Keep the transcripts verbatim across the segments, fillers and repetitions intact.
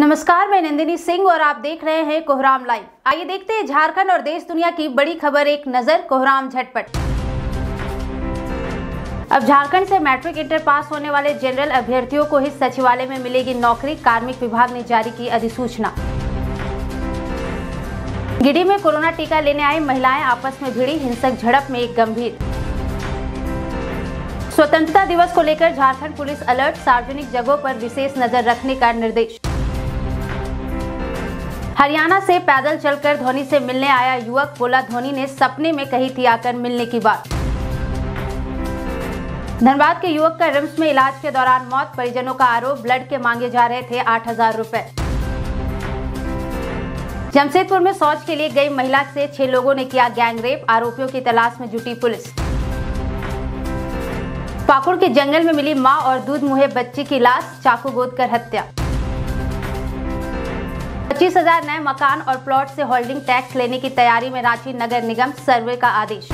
नमस्कार, मैं नंदिनी सिंह और आप देख रहे हैं कोहरामलाइव। आइए देखते हैं झारखंड और देश दुनिया की बड़ी खबर एक नजर कोहराम झटपट। अब झारखंड से मैट्रिक इंटर पास होने वाले जनरल अभ्यर्थियों को ही सचिवालय में मिलेगी नौकरी, कार्मिक विभाग ने जारी की अधिसूचना। गिडी में कोरोना टीका लेने आई महिलाएं आपस में भिड़ी, हिंसक झड़प में एक गंभीर। स्वतंत्रता दिवस को लेकर झारखंड पुलिस अलर्ट, सार्वजनिक जगहों पर विशेष नजर रखने का निर्देश। हरियाणा से पैदल चलकर धोनी से मिलने आया युवक बोला, धोनी ने सपने में कही थी आकर मिलने की बात। धनबाद के युवक का रिम्स में इलाज के दौरान मौत, परिजनों का आरोप ब्लड के मांगे जा रहे थे आठ हजार रुपए। जमशेदपुर में शौच के लिए गई महिला से छह लोगों ने किया गैंगरेप, आरोपियों की तलाश में जुटी पुलिस। पाकुड़ के जंगल में मिली मां और दूध मुहे बच्चे की लाश, चाकू गोद कर हत्या। पच्चीस हजार नए मकान और प्लॉट से होल्डिंग टैक्स लेने की तैयारी में रांची नगर निगम, सर्वे का आदेश।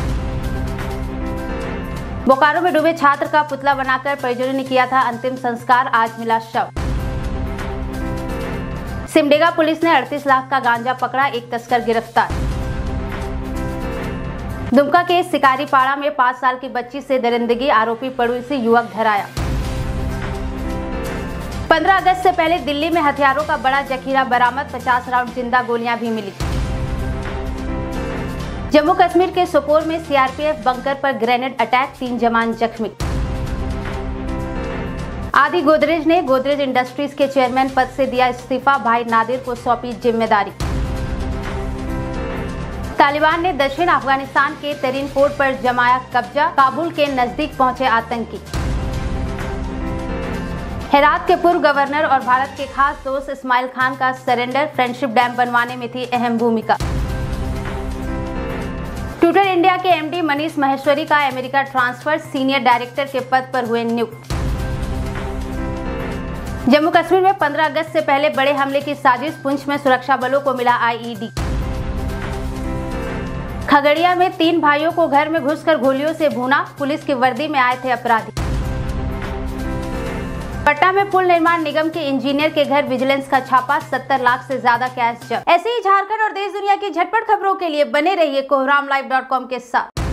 बोकारो में डूबे छात्र का पुतला बनाकर परिजनों ने किया था अंतिम संस्कार, आज मिला शव। सिमडेगा पुलिस ने अड़तीस लाख का गांजा पकड़ा, एक तस्कर गिरफ्तार। दुमका के शिकारीपाड़ा में पाँच साल की बच्ची से दरिंदगी, आरोपी पड़ोसी युवक धराया। पंद्रह अगस्त से पहले दिल्ली में हथियारों का बड़ा जखीरा बरामद, पचास राउंड जिंदा गोलियां भी मिली। जम्मू कश्मीर के सोपोर में सीआरपीएफ बंकर पर ग्रेनेड अटैक, तीन जवान जख्मी। आदि गोदरेज ने गोदरेज इंडस्ट्रीज के चेयरमैन पद से दिया इस्तीफा, भाई नादिर को सौंपी जिम्मेदारी। तालिबान ने दक्षिण अफगानिस्तान के तरीन पोर्ट पर जमाया कब्जा, काबुल के नजदीक पहुंचे आतंकी। हेरात के पूर्व गवर्नर और भारत के खास दोस्त इस्माइल खान का सरेंडर, फ्रेंडशिप डैम बनवाने में थी अहम भूमिका। ट्विटर इंडिया के एमडी मनीष महेश्वरी का अमेरिका ट्रांसफर, सीनियर डायरेक्टर के पद पर हुए नियुक्त। जम्मू कश्मीर में पंद्रह अगस्त से पहले बड़े हमले की साजिश, पुंछ में सुरक्षा बलों को मिला आईईडी। खगड़िया में तीन भाइयों को घर में घुसकर गोलियों से भूना, पुलिस की वर्दी में आए थे अपराधी। पटना में पुल निर्माण निगम के इंजीनियर के घर विजिलेंस का छापा, सत्तर लाख से ज्यादा कैश जब्त। ऐसे ही झारखंड और देश दुनिया की झटपट खबरों के लिए बने रहिए कोहराम लाइव डॉट कॉम के साथ।